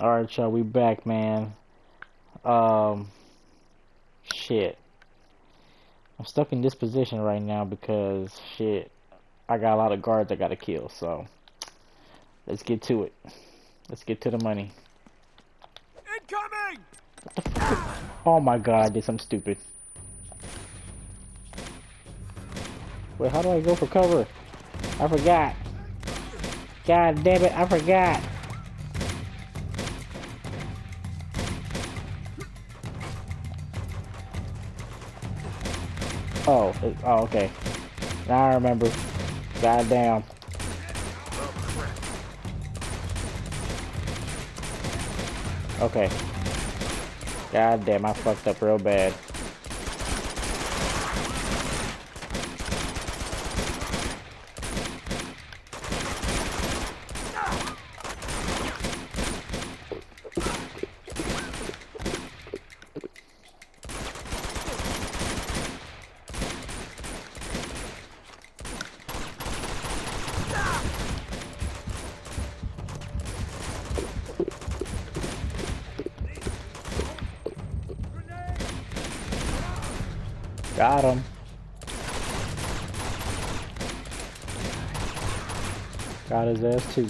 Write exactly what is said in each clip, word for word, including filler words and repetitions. Alright, y'all, we back, man. Um, shit. I'm stuck in this position right now because, shit, I got a lot of guards I gotta kill, so let's get to it. Let's get to the money. Incoming! Oh my god, I did something stupid. Wait, how do I go for cover? I forgot. God damn it, I forgot. Oh, it, oh, okay. Now I remember. God damn. Okay. God damn, I fucked up real bad. Got him. Got his ass too.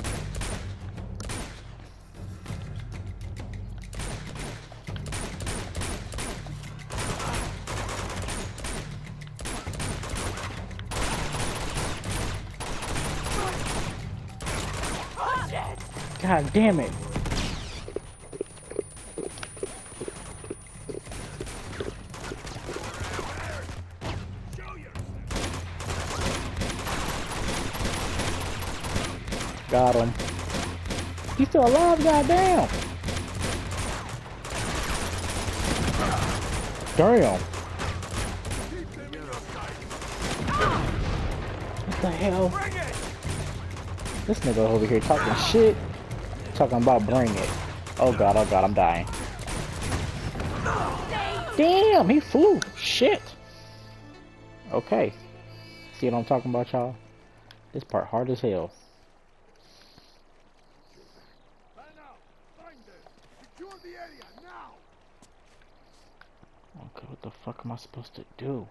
God damn it. Got him. He's still alive, goddamn! Damn! What the hell? This nigga over here talking shit. Talking about bring it. Oh god, oh god, I'm dying. Damn, he flew! Shit! Okay. See what I'm talking about, y'all? This part hard as hell. Okay, what the fuck am I supposed to do?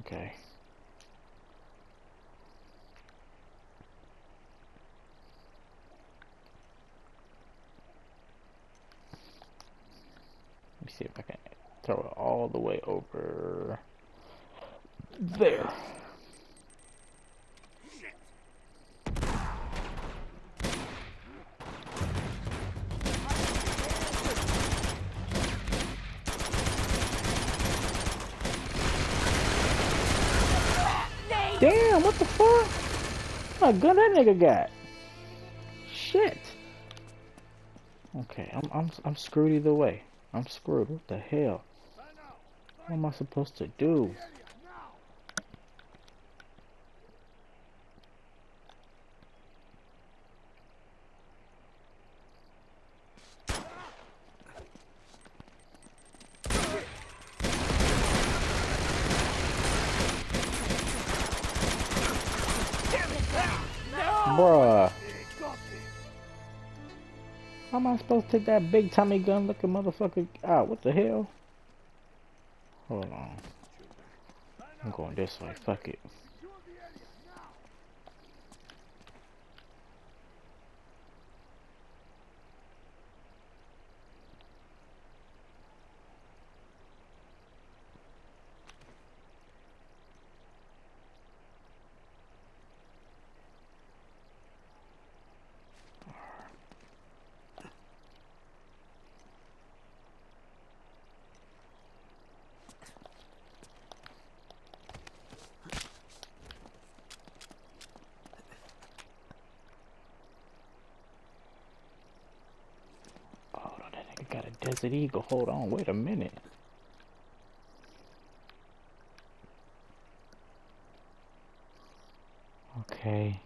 Okay. Let me see if I can throw it all the way over there. Damn, what the fuck? What a gun that nigga got. Shit. Okay, I'm I'm I'm screwed either way. I'm screwed. What the hell? What am I supposed to do? Bruh. How am I supposed to take that big Tommy gun looking motherfucker out? What the hell? Hold on. I'm going this way. Fuck it. Desert Eagle, hold on, wait a minute. Okay.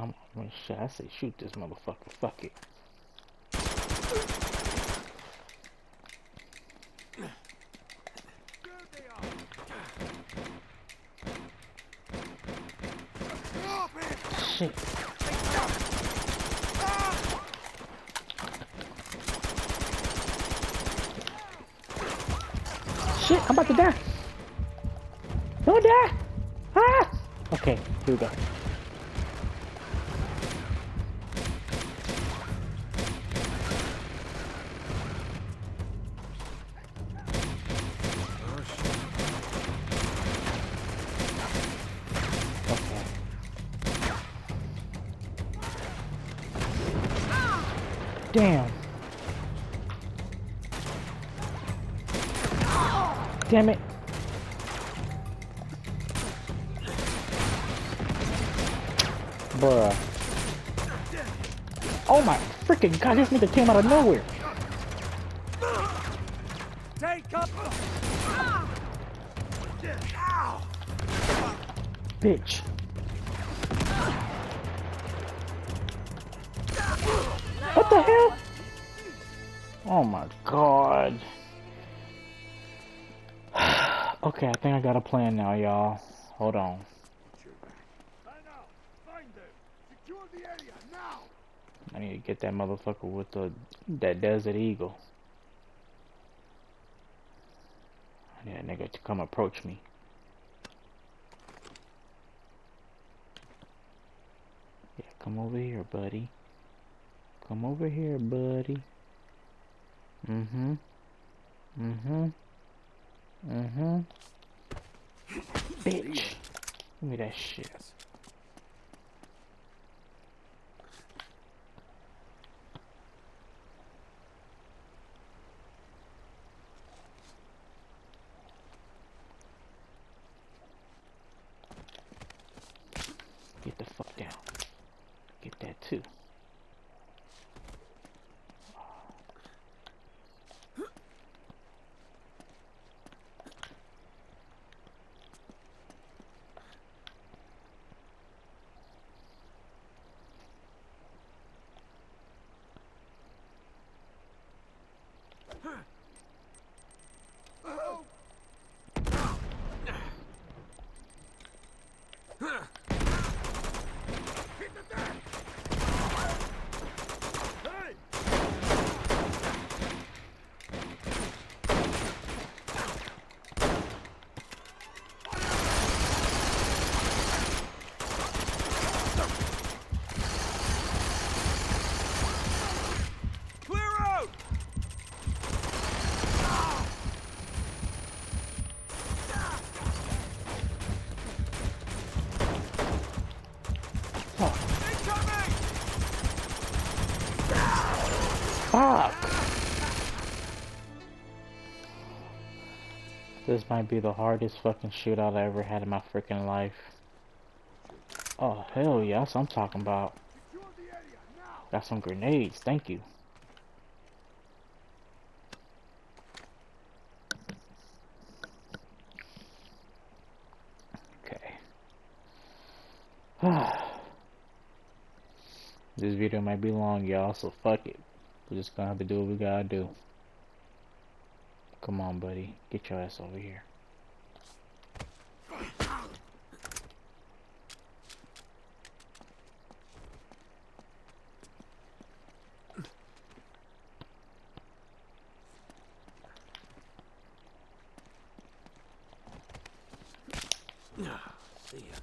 I'm almost shot. I say shoot this motherfucker. Fuck it. Shit. Shit, I'm about to die. Don't die. Ah! Okay, here we go. Damn. Damn it. Bruh. Oh my freaking god, this nigga came out of nowhere. Take up. Bitch. What the hell? Oh my god. Okay, I think I got a plan now, y'all. Hold on. I need to get that motherfucker with the that Desert Eagle. I need that nigga to come approach me. Yeah, come over here, buddy. Come over here, buddy. Mm-hmm. Mm-hmm. Mm-hmm. Bitch. Give me that shit. Get the fuck down. Get that too. This might be the hardest fucking shootout I ever had in my freaking life. Oh, hell yeah, that's what I'm talking about. Got some grenades, thank you. Okay. This video might be long, y'all, so fuck it. We're just gonna have to do what we gotta do. Come on, buddy. Get your ass over here. See ya.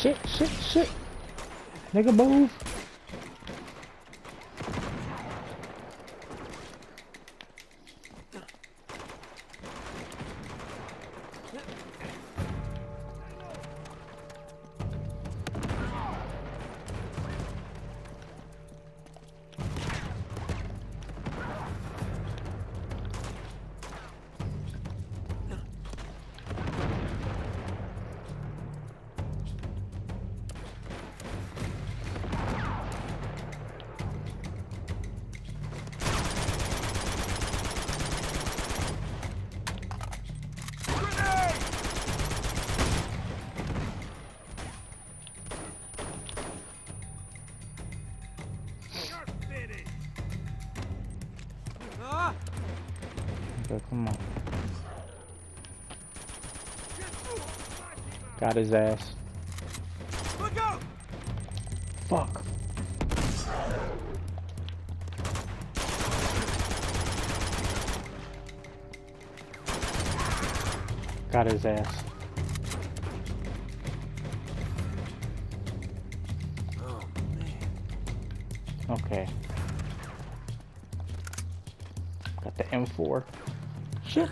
Shit, shit, shit. Nigga, move. Come on. Got his ass. Look out! Fuck. Got his ass. Oh, man. Okay. Got the M four. Shit.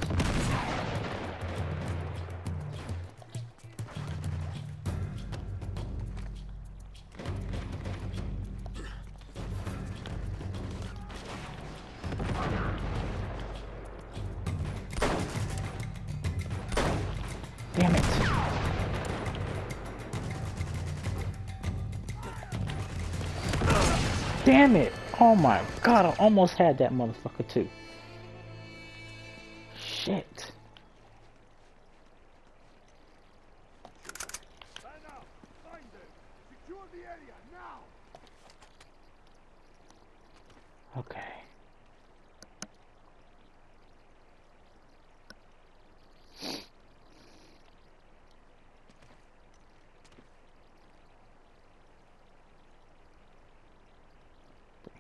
Damn it. Damn it. Oh my god, I almost had that motherfucker too. Shit. Okay.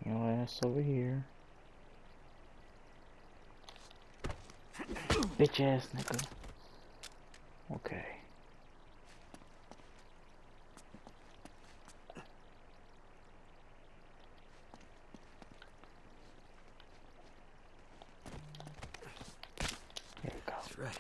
Bring your ass over here. Bitch ass nigga. Okay. There we go. That's right.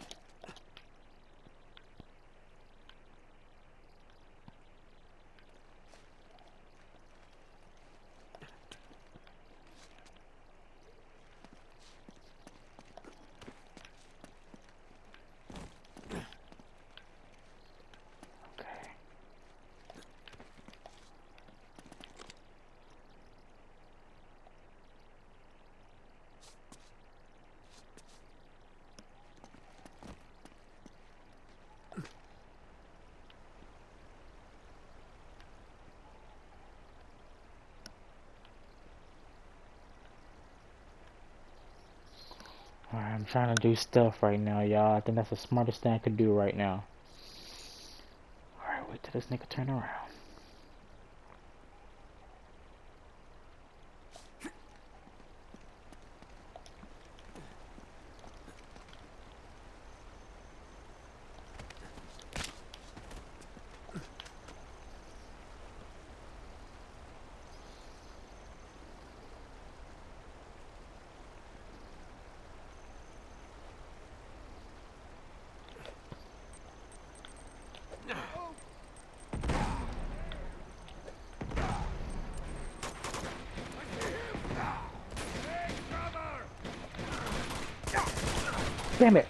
I'm trying to do stuff right now, y'all. I think that's the smartest thing I could do right now. Alright, wait till this nigga turn around. Damn it.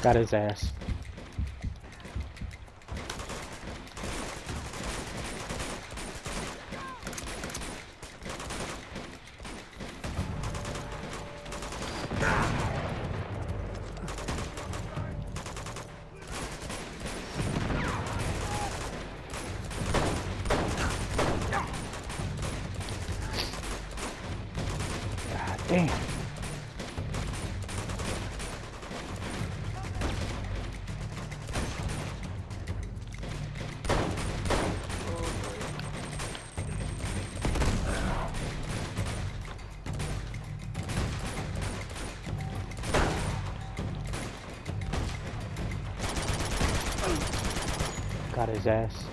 Got his ass. Damn. Got his ass.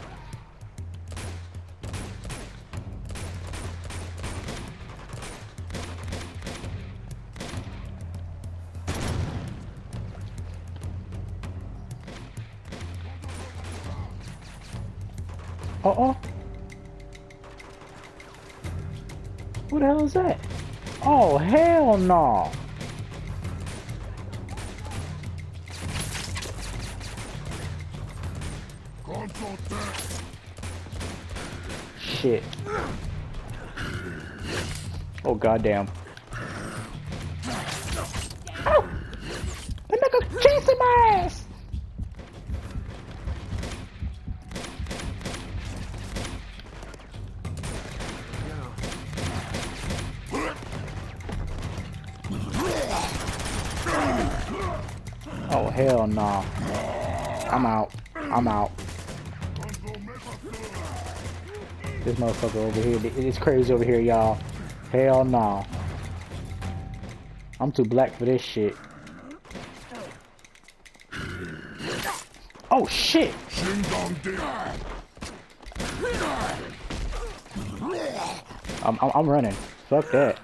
Uh-oh. Who the hell is that? Oh, hell no. Shit. Oh, goddamn. Oh! That nigga chasing my ass! Oh, hell no. I'm out. I'm out. This motherfucker over here. It's crazy over here, y'all. Hell no. I'm too black for this shit. Oh, shit. I'm, I'm, I'm running. Fuck that.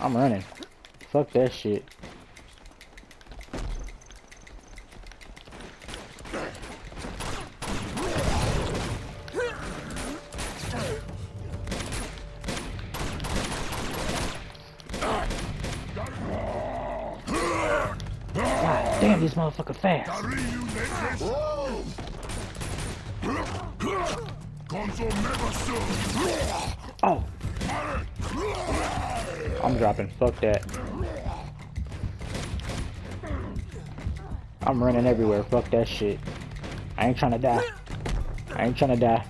I'm running. Fuck that shit. Damn, this motherfucker fast. Oh. I'm dropping. Fuck that. I'm running everywhere. Fuck that shit. I ain't trying to die. I ain't trying to die.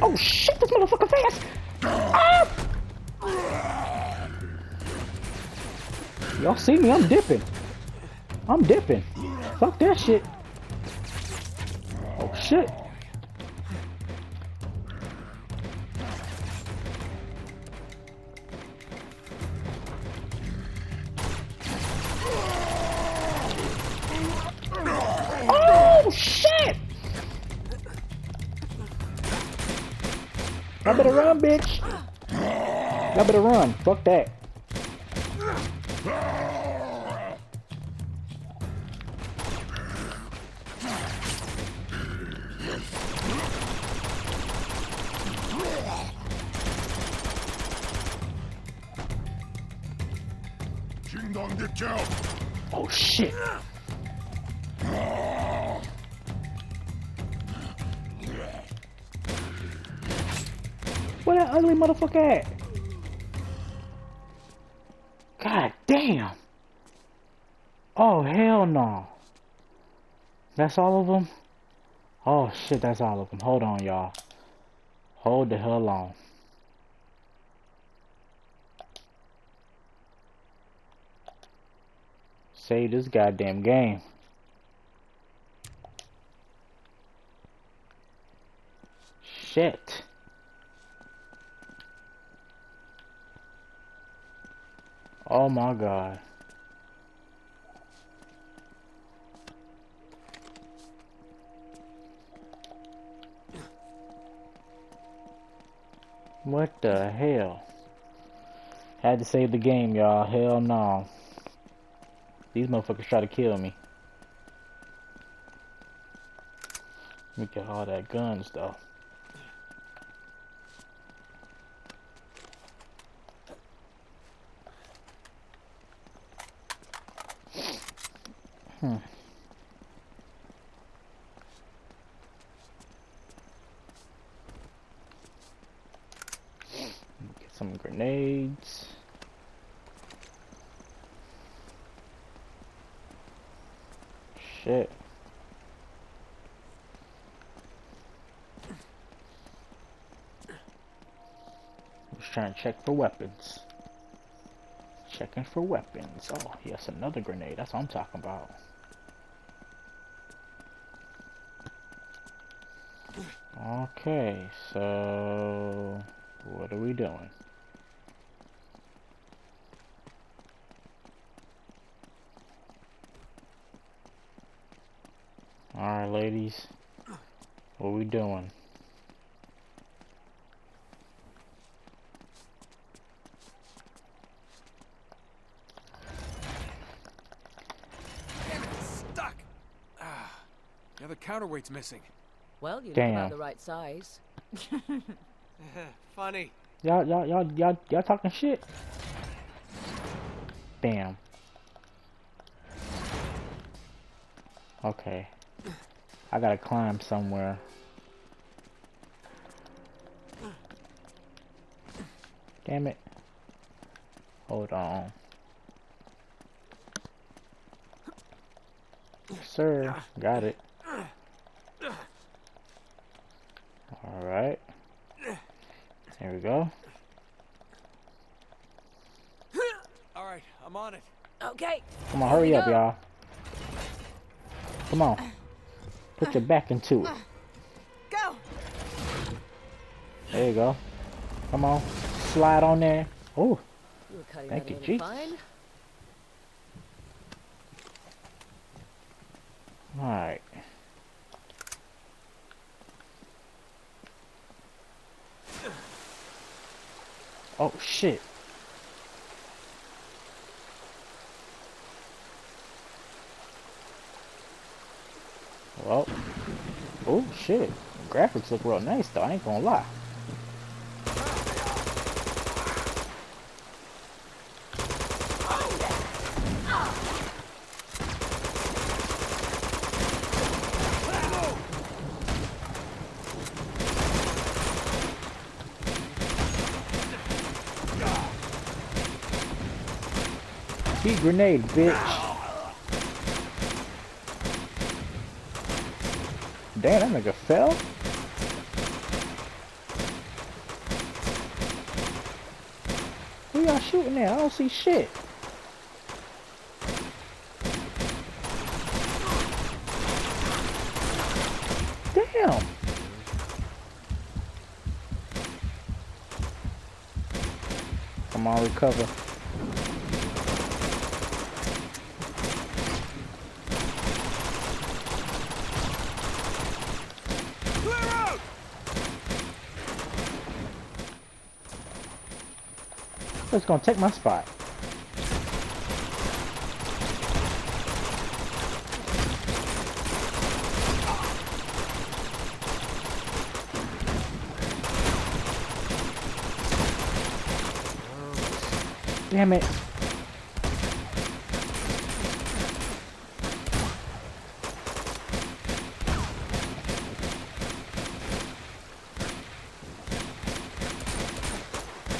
Oh shit, this motherfucker fast. Ah! Y'all see me? I'm dipping. I'm dipping. Fuck that shit. Oh shit. Oh shit! I better run, bitch. I better run. Fuck that. Oh shit. Where that ugly motherfucker at? God damn. Oh hell no. That's all of them? Oh shit, that's all of them. Hold on, y'all. Hold the hell on. Save this goddamn game. Shit. Oh my god. What the hell? Had to save the game, y'all. Hell no. These motherfuckers try to kill me. Let me get all that guns though. Hmm. Get some grenades. Shit. Just trying to check for weapons. Checking for weapons. Oh, yes, another grenade. That's what I'm talking about. Okay, so what are we doing? Alright, ladies. What we doing? Damn it, it's stuck. Ah, now the counterweight's missing. Well, you don't have the right size. Funny. Y'all, y'all, y'all, y'all, y'all talking shit. Damn. Okay. I gotta climb somewhere. Damn it. Hold on. Yes, sir, got it. Alright. There we go. Alright, I'm on it. Okay. Come on, hurry up, y'all. Come on. Put your back into it. Go. There you go. Come on. Slide on there. Oh. Thank you, Jesus. Alright. Oh, shit. Well, oh shit, the graphics look real nice though, I ain't gonna lie. Heat grenade, bitch. Damn, that nigga fell. Who y'all shooting at? I don't see shit. Damn. Come on, recover. It's gonna take my spot. Damn it.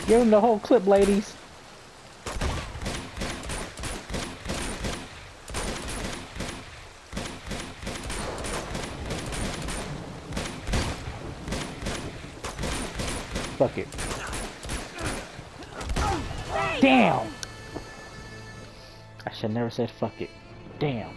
Give him the whole clip, ladies. Fuck it. Damn! I should never said fuck it. Damn.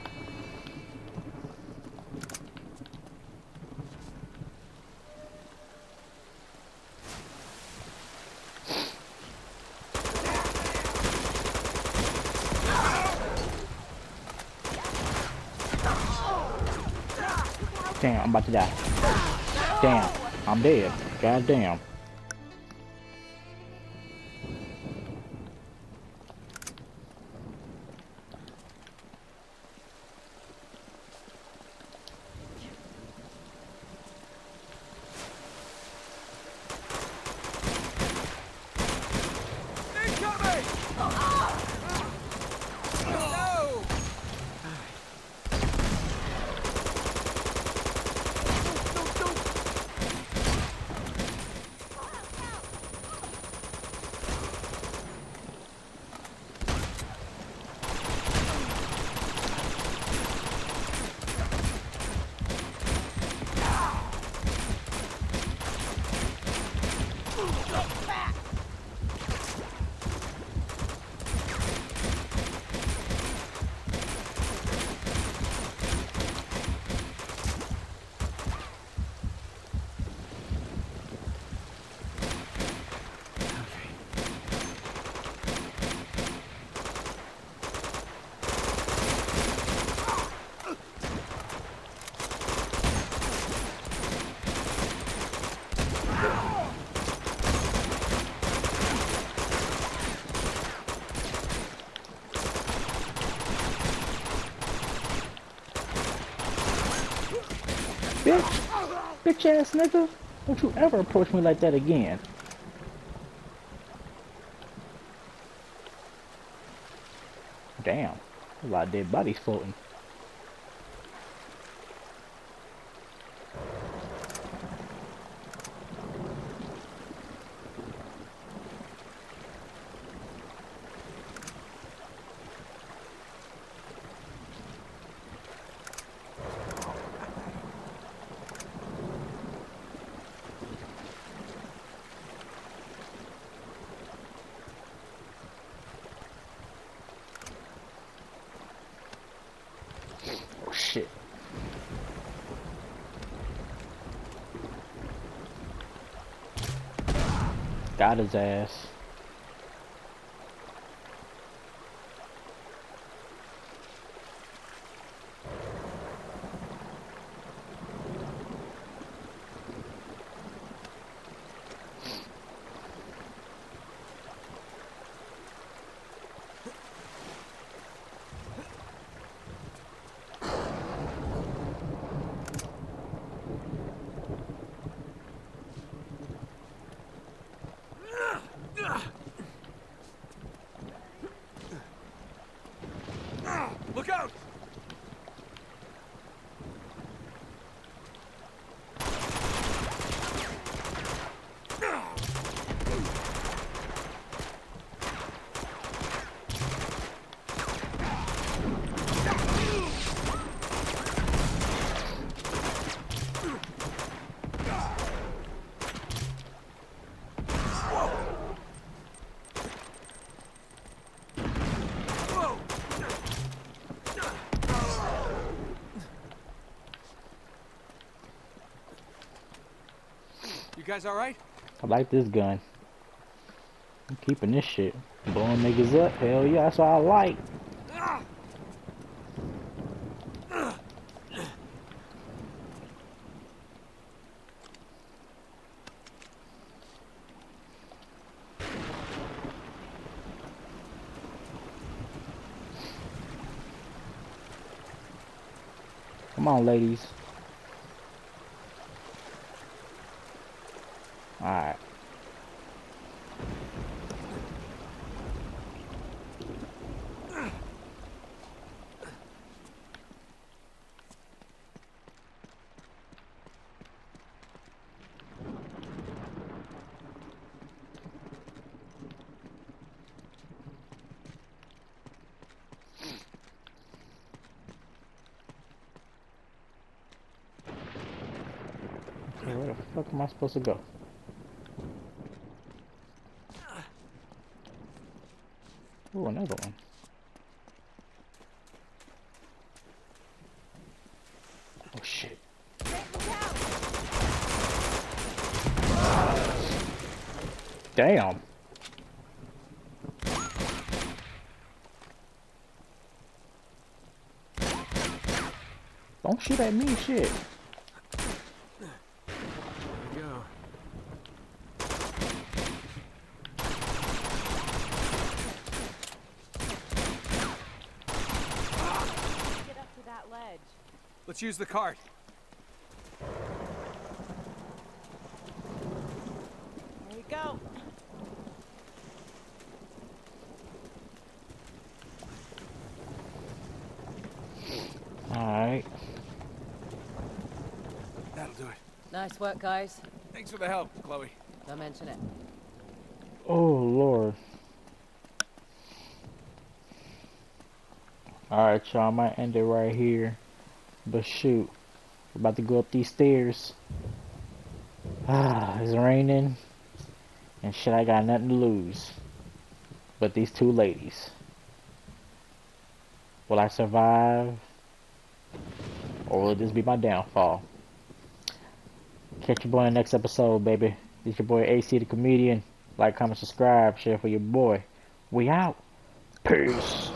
Damn, I'm about to die. Damn, I'm dead. God damn. Bitch ass nigga, don't you ever approach me like that again. Damn, a lot of dead bodies floating. Shit. Got his ass. You guys alright? I like this gun. I'm keeping this shit. Blowing niggas up. Hell yeah, that's what I like. Come on, ladies. Alright. Okay, where the fuck am I supposed to go? Oh, another one. Oh shit. Damn. Don't shoot at me, shit. Let's use the cart. There you go. All right. That'll do it. Nice work, guys. Thanks for the help, Chloe. Don't mention it. Oh, Lord. All right, y'all. I might end it right here. But shoot, we're about to go up these stairs. Ah, it's raining. And shit, I got nothing to lose. But these two ladies. Will I survive? Or will this be my downfall? Catch your boy in the next episode, baby. This is your boy A C the Comedian. Like, comment, subscribe, share for your boy. We out. Peace.